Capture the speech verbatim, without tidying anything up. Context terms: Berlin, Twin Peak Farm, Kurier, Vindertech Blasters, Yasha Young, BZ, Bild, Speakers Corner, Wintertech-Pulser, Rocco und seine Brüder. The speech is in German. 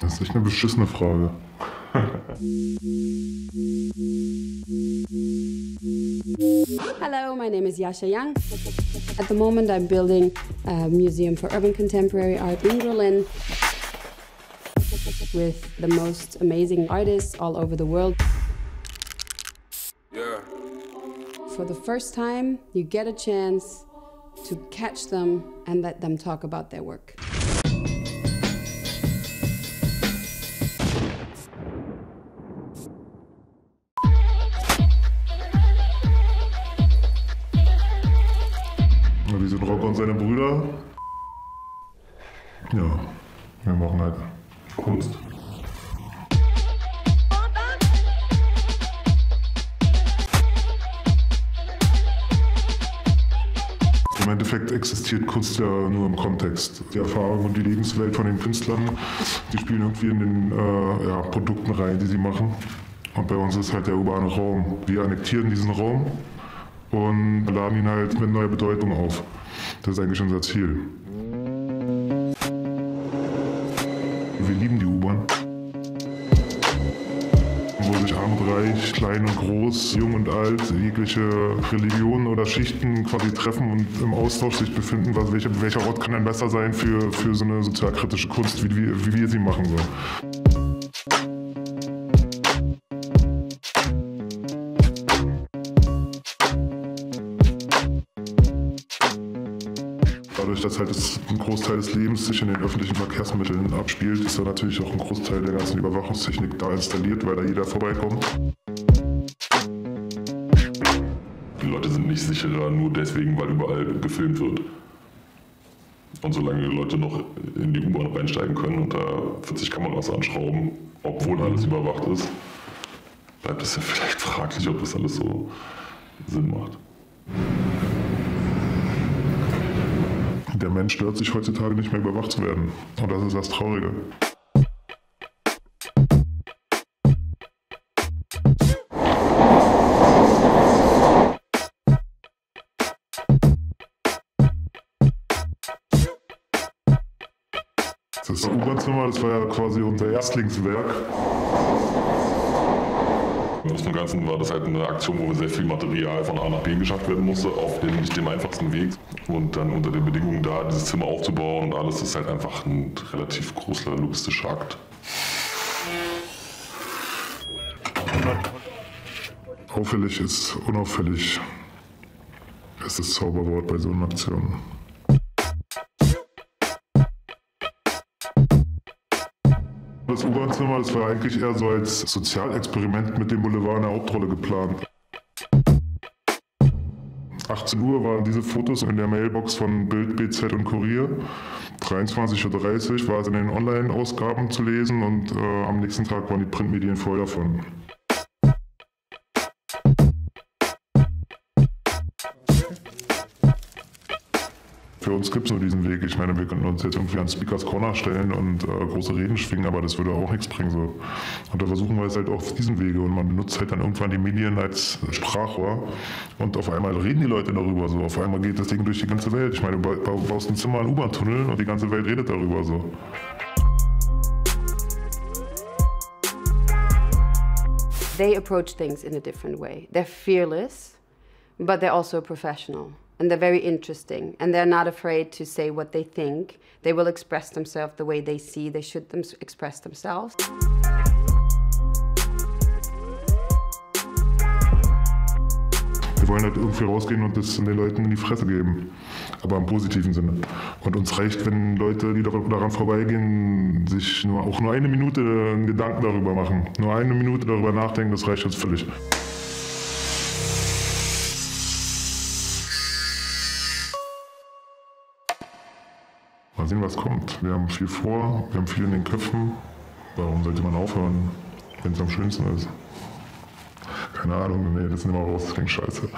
Das ist echt eine beschissene Frage. Hello, my name is Yasha Young. At the moment I'm building a museum for urban contemporary art in Berlin with the most amazing artists all over the world. Yeah. For the first time, you get a chance to catch them and let them talk about their work. Wir sind Rocco und seine Brüder. Ja, wir machen halt Kunst. Im Endeffekt existiert Kunst ja nur im Kontext. Die Erfahrung und die Lebenswelt von den Künstlern, die spielen irgendwie in den äh, ja, Produkten rein, die sie machen. Und bei uns ist halt der urbane Raum. Wir annektieren diesen Raum und laden ihn halt mit neuer Bedeutung auf. Das ist eigentlich unser Ziel. Wir lieben die U-Bahn, wo sich arm und reich, klein und groß, jung und alt, jegliche Religionen oder Schichten quasi treffen und im Austausch sich befinden, was, welcher, welcher Ort kann denn besser sein für, für so eine sozialkritische Kunst, wie, wie, wie wir sie machen sollen. Dadurch, dass halt das, ein Großteil des Lebens sich in den öffentlichen Verkehrsmitteln abspielt, ist da natürlich auch ein Großteil der ganzen Überwachungstechnik da installiert, weil da jeder vorbeikommt. Die Leute sind nicht sicherer, nur deswegen, weil überall gefilmt wird. Und solange die Leute noch in die U-Bahn reinsteigen können und da vierzig Kameras anschrauben, obwohl alles überwacht ist, bleibt es ja vielleicht fraglich, ob das alles so Sinn macht. Der Mensch stört sich heutzutage nicht mehr überwacht zu werden. Und das ist das Traurige. Das U-Bahn-Zimmer, das war ja quasi unser Erstlingswerk. Aus dem Ganzen war das halt eine Aktion, wo sehr viel Material von A nach B geschafft werden musste, auf den, nicht dem einfachsten Weg. Und dann unter den Bedingungen da, dieses Zimmer aufzubauen und alles, ist halt einfach ein relativ großer logistischer Akt. Auffällig ist unauffällig. Es ist das Zauberwort bei so einer Aktion. Das U-Bahn-Zimmer, das war eigentlich eher so als Sozialexperiment mit dem Boulevard in der Hauptrolle geplant. achtzehn Uhr waren diese Fotos in der Mailbox von Bild, B Z und Kurier. dreiundzwanzig Uhr dreißig war es in den Online-Ausgaben zu lesen und äh, am nächsten Tag waren die Printmedien voll davon. Für uns gibt es nur diesen Weg. Ich meine, wir könnten uns jetzt irgendwie an Speakers Corner stellen und äh, große Reden schwingen, aber das würde auch nichts bringen. So. Und da versuchen wir es halt auch auf diesen Wege. Und man benutzt halt dann irgendwann die Medien als Sprachrohr. Und auf einmal reden die Leute darüber. So. Auf einmal geht das Ding durch die ganze Welt. Ich meine, du baust ein Zimmer, einen U-Bahn-Tunnel und die ganze Welt redet darüber. So. They approach things in a different way. They're fearless, but they're also professional. And they're very interesting, and they're not afraid to say what they think. They will express themselves the way they see they should them express themselves. Wir wollen halt irgendwie rausgehen und das den Leuten in die Fresse geben, aber im positiven Sinne. Und uns reicht, wenn Leute, die daran vorbeigehen, sich nur, auch nur eine Minute einen Gedanken darüber machen, nur eine Minute darüber nachdenken, das reicht uns völlig. Mal sehen, was kommt. Wir haben viel vor, wir haben viel in den Köpfen. Warum sollte man aufhören, wenn es am schönsten ist? Keine Ahnung, nee, das nehmen wir raus, das klingt scheiße.